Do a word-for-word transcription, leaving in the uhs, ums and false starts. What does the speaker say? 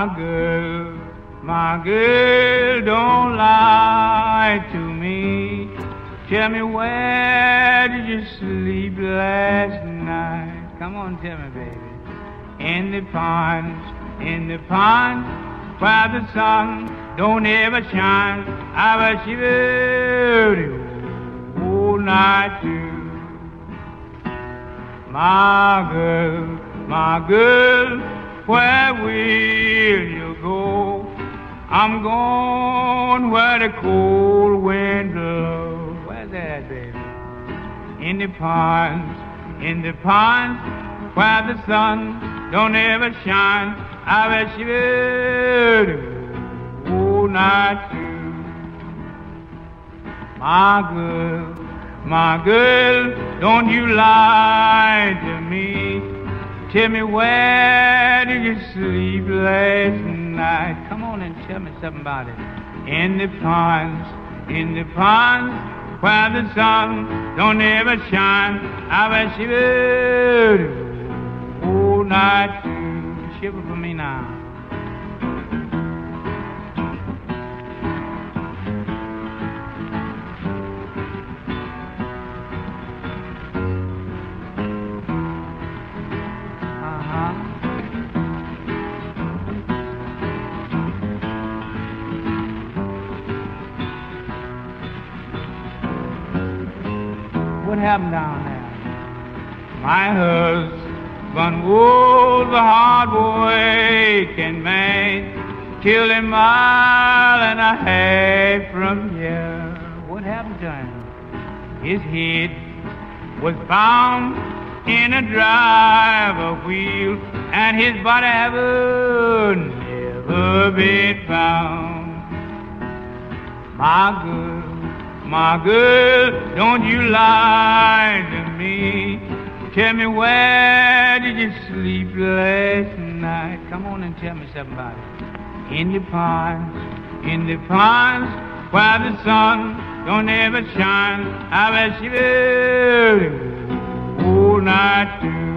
My girl, my girl, don't lie to me. Tell me, where did you sleep last night? Come on, tell me, baby. In the pond, in the pond, where the sun don't ever shine. I was shivering all night too. My girl, my girl, where will you go? I'm going where the cold wind blows. Where's that, baby? In the ponds, in the ponds, where the sun don't ever shine. I bet she will all night through. My girl, my girl, don't you lie to me. Tell me, where did you sleep last night? Come on and tell me something about it. In the ponds, in the ponds, where the sun don't ever shine. I was shivering all night through. Shiver for me now. What happened down there? My husband was a hard-working man, till a mile and a half from here. What happened to him? His head was bound in a driver wheel, and his body ever never been found. My girl, my girl, don't you lie to me. Tell me, where did you sleep last night? Come on and tell me something about it. In the ponds, in the ponds, where the sun don't ever shine. I bet she will all night through.